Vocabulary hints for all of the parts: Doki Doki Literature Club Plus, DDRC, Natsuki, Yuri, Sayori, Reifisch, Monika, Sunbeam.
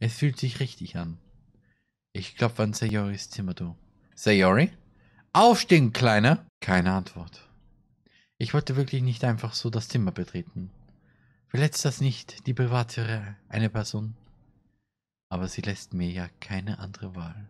Es fühlt sich richtig an. Ich klopfe an Sayoris Zimmer, du. Sayori? Aufstehen, Kleiner! Keine Antwort. Ich wollte wirklich nicht einfach so das Zimmer betreten. Verletzt das nicht die Privatsphäre einer Person? Aber sie lässt mir ja keine andere Wahl.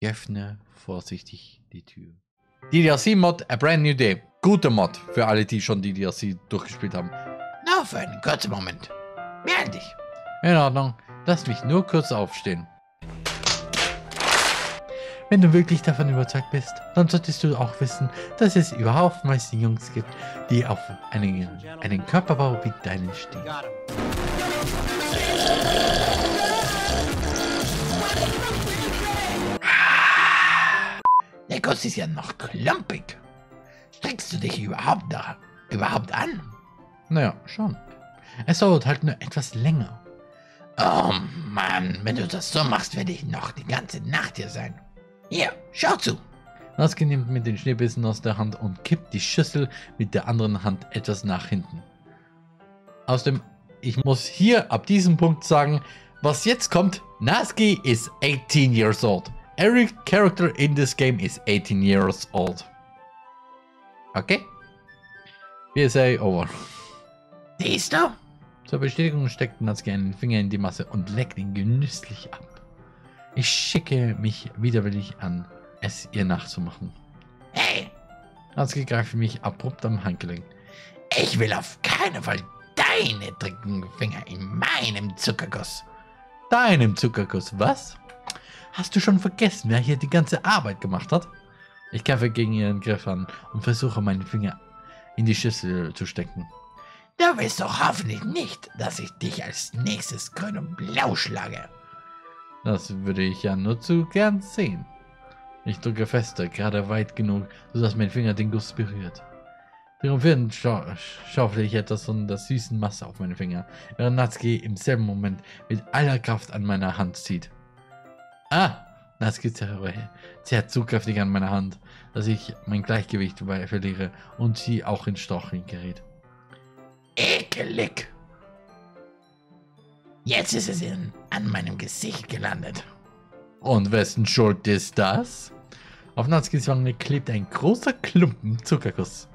Ich öffne vorsichtig die Tür. DDRC-Mod, a brand new day. Guter Mod für alle, die schon DDRC durchgespielt haben. Nur für einen kurzen Moment. Beeil dich. In Ordnung. Lass mich nur kurz aufstehen. Wenn du wirklich davon überzeugt bist, dann solltest du auch wissen, dass es überhaupt meistens Jungs gibt, die auf einen Körperbau wie deinen stehen. Der Kuss ist ja noch klumpig. Streckst du dich überhaupt an? Naja, schon. Es dauert halt nur etwas länger. Oh Mann, wenn du das so machst, werde ich noch die ganze Nacht hier sein. Hier, schau zu. Natsuki nimmt mit den Schneebissen aus der Hand und kippt die Schüssel mit der anderen Hand etwas nach hinten. Außerdem, ich muss hier ab diesem Punkt sagen, was jetzt kommt, Natsuki is 18 years old. Every character in this game is 18 years old. Okay? PSA over. Siehst du? Zur Bestätigung steckt Natsuki einen Finger in die Masse und leckt ihn genüsslich ab. Ich schicke mich widerwillig an, es ihr nachzumachen. Hey! Natsuki greift mich abrupt am Handgelenk. Ich will auf keinen Fall deine dreckigen Finger in meinem Zuckerguss. Deinem Zuckerguss, was? Hast du schon vergessen, wer hier die ganze Arbeit gemacht hat? Ich kämpfe gegen ihren Griff an und versuche, meinen Finger in die Schüssel zu stecken. Du willst doch hoffentlich nicht, dass ich dich als nächstes grün und blau schlage. Das würde ich ja nur zu gern sehen. Ich drücke fester, gerade weit genug, sodass mein Finger den Guss berührt. Triumphierend schaufle ich etwas von der süßen Masse auf meine Finger, während Natsuki im selben Moment mit aller Kraft an meiner Hand zieht. Ah! Natsuki zerrt so kräftig an meiner Hand, dass ich mein Gleichgewicht verliere und sie auch in Straucheln gerät. Ekelig! Jetzt ist es an meinem Gesicht gelandet. Und wessen Schuld ist das? Auf Natsukis Wange klebt ein großer Klumpen Zuckerguss.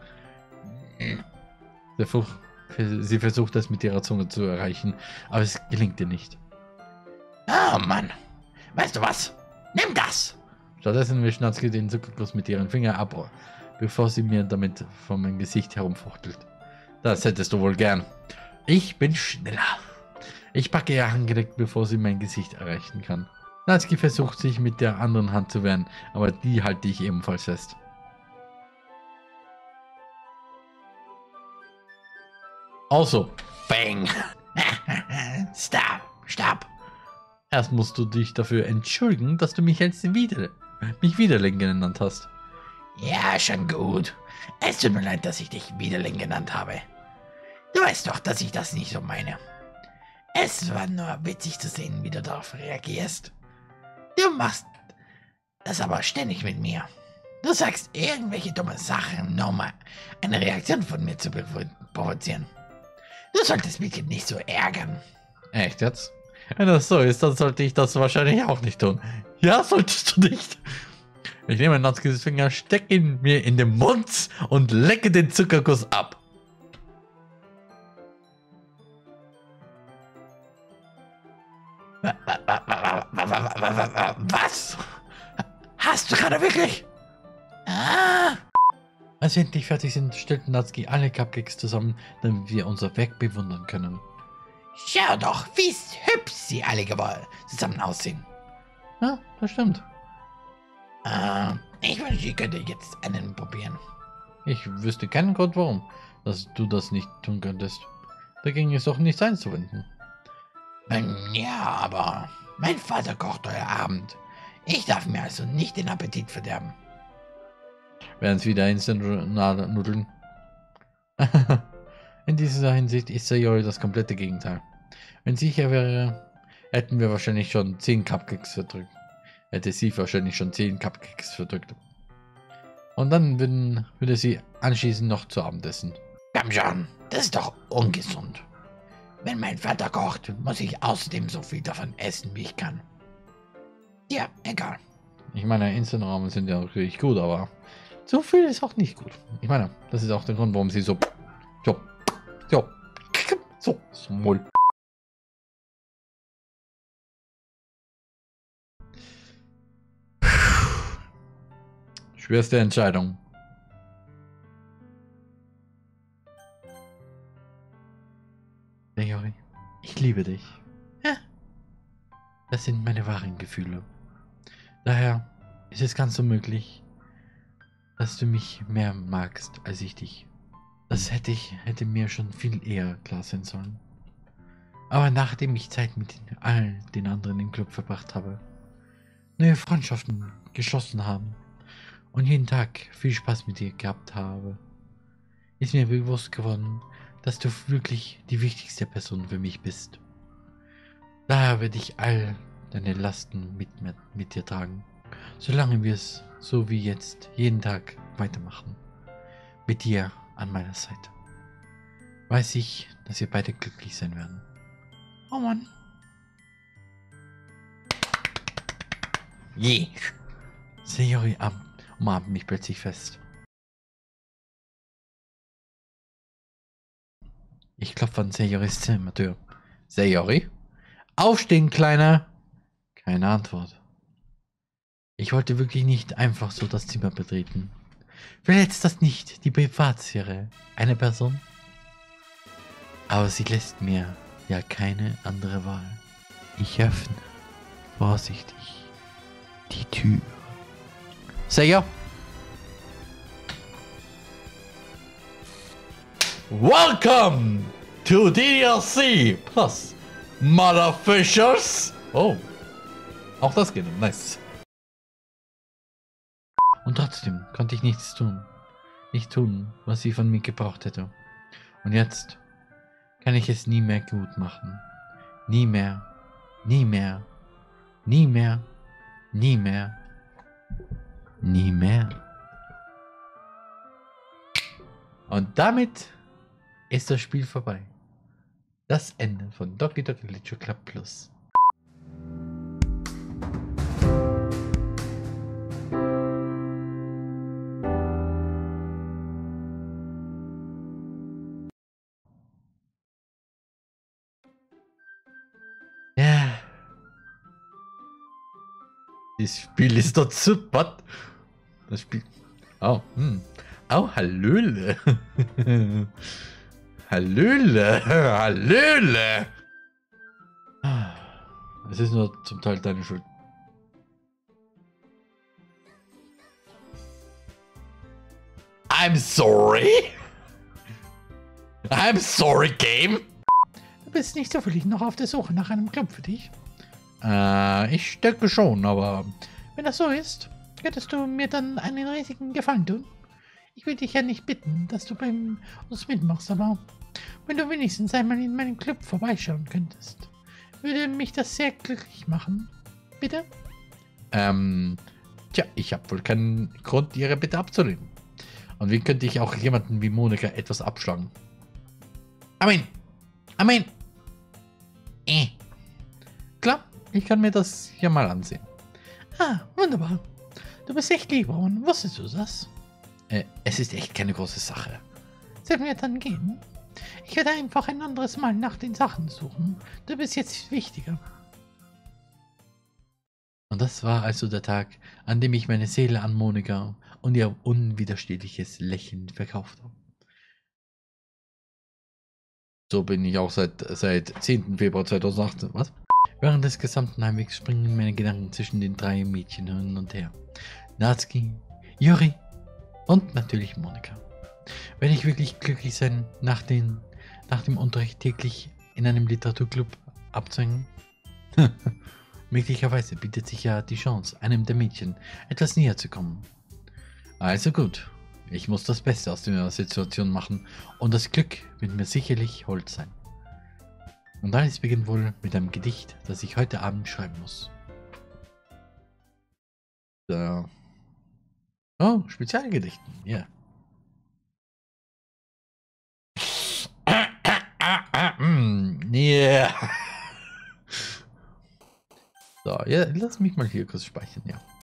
Sie versucht das mit ihrer Zunge zu erreichen, aber es gelingt ihr nicht. Oh Mann! Weißt du was? Nimm das! Stattdessen wischt Natsuki den Zuckerguss mit ihren Fingern ab, bevor sie mir damit von meinem Gesicht herumfuchtelt. Das hättest du wohl gern. Ich bin schneller. Ich packe ihr Handgelenk, bevor sie mein Gesicht erreichen kann. Natsuki versucht sich mit der anderen Hand zu wehren, aber die halte ich ebenfalls fest. Also, bang! Stop! Erst musst du dich dafür entschuldigen, dass du mich als Widerling genannt hast. Ja, schon gut. Es tut mir leid, dass ich dich Widerling genannt habe. Du weißt doch, dass ich das nicht so meine. Es war nur witzig zu sehen, wie du darauf reagierst. Du machst das aber ständig mit mir. Du sagst irgendwelche dumme Sachen, nur mal eine Reaktion von mir zu provozieren. Du solltest mich nicht so ärgern. Echt jetzt? Wenn das so ist, dann sollte ich das wahrscheinlich auch nicht tun. Ja, solltest du nicht. Ich nehme Natsukis Finger, stecke ihn mir in den Mund und lecke den Zuckerguss ab. Was? Hast du gerade wirklich? Ah. Als wir endlich fertig sind, stellten Natsuki alle Cupcakes zusammen, damit wir unser Werk bewundern können. Schau doch, wie hübsch sie alle zusammen aussehen. Ja, das stimmt. Ich wünsche, ich könnte jetzt einen probieren. Ich wüsste keinen Grund, warum, dass du das nicht tun könntest. Dagegen ist doch nichts einzuwenden. Ja, aber mein Vater kocht heute Abend. Ich darf mir also nicht den Appetit verderben. Wären's wieder Instant-Nudeln? In dieser Hinsicht ist Sayori das komplette Gegenteil. Wenn sie hier wäre, hätten wir wahrscheinlich schon 10 Cupcakes verdrückt. Und dann würde sie anschließend noch zu Abend essen. Komm schon, das ist doch ungesund. Wenn mein Vater kocht, muss ich außerdem so viel davon essen, wie ich kann. Ja, egal. Ich meine, Instant-Ramen sind ja natürlich gut, aber so viel ist auch nicht gut. Ich meine, das ist auch der Grund, warum sie so. Schwerste Entscheidung. Sayori, ich liebe dich. Ja. Das sind meine wahren Gefühle. Daher ist es ganz unmöglich, dass du mich mehr magst als ich dich. Das hätte mir schon viel eher klar sein sollen. Aber nachdem ich Zeit mit all den anderen im Club verbracht habe, neue Freundschaften geschlossen haben und jeden Tag viel Spaß mit dir gehabt habe, ist mir bewusst geworden, dass du wirklich die wichtigste Person für mich bist. Daher werde ich all deine Lasten mit dir tragen, solange wir es so wie jetzt jeden Tag weitermachen. Mit dir an meiner Seite. Weiß ich, dass wir beide glücklich sein werden. Oh Mann. Yeah. Sayori umarmt mich plötzlich fest. Ich klopfe an Sayoris Zimmertür. Sayori? Aufstehen, Kleiner! Keine Antwort. Ich wollte wirklich nicht einfach so das Zimmer betreten. Verletzt das nicht die Privatsphäre einer Person? Aber sie lässt mir ja keine andere Wahl. Ich öffne vorsichtig die Tür. Sayo! Welcome to DDRC Plus, Motherfishers! Oh, auch das geht um, nice. Und trotzdem konnte ich nichts tun. Nicht tun, was sie von mir gebraucht hätte. Und jetzt kann ich es nie mehr gut machen. Nie mehr. Nie mehr. Nie mehr. Nie mehr. Nie mehr. Und damit ist das Spiel vorbei. Das Ende von Doki Doki Literature Club Plus. Das Spiel ist doch super. Das Spiel. Oh, oh, Hallöle. Hallöle. Hallöle. Es ist nur zum Teil deine Schuld. I'm sorry. I'm sorry, Game. Du bist nicht zufällig noch auf der Suche nach einem Club für dich? Ich denke schon, aber wenn das so ist, könntest du mir dann einen riesigen Gefallen tun? Ich will dich ja nicht bitten, dass du bei uns mitmachst, aber wenn du wenigstens einmal in meinem Club vorbeischauen könntest, würde mich das sehr glücklich machen. Bitte? Tja, ich habe wohl keinen Grund, ihre Bitte abzulehnen. Und wie könnte ich auch jemanden wie Monika etwas abschlagen? Amen! Amen! Klar. Ich kann mir das hier mal ansehen. Ah, wunderbar. Du bist echt lieb, und wusstest du das? Es ist echt keine große Sache. Sollen wir dann gehen? Ich werde einfach ein anderes Mal nach den Sachen suchen. Du bist jetzt wichtiger. Und das war also der Tag, an dem ich meine Seele an Monika und ihr unwiderstehliches Lächeln verkauft habe. So bin ich auch seit 10. Februar 2018. Was? Während des gesamten Heimwegs springen meine Gedanken zwischen den drei Mädchen hin und her. Natsuki, Yuri und natürlich Monika. Werde ich wirklich glücklich sein, nach dem Unterricht täglich in einem Literaturclub abzuhängen? Möglicherweise bietet sich ja die Chance, einem der Mädchen etwas näher zu kommen. Also gut, ich muss das Beste aus der Situation machen und das Glück wird mir sicherlich hold sein. Und alles beginnt wohl mit einem Gedicht, das ich heute Abend schreiben muss. So. Oh, Spezialgedichten, ja. Yeah. Yeah. So, ja, lass mich mal hier kurz speichern, ja.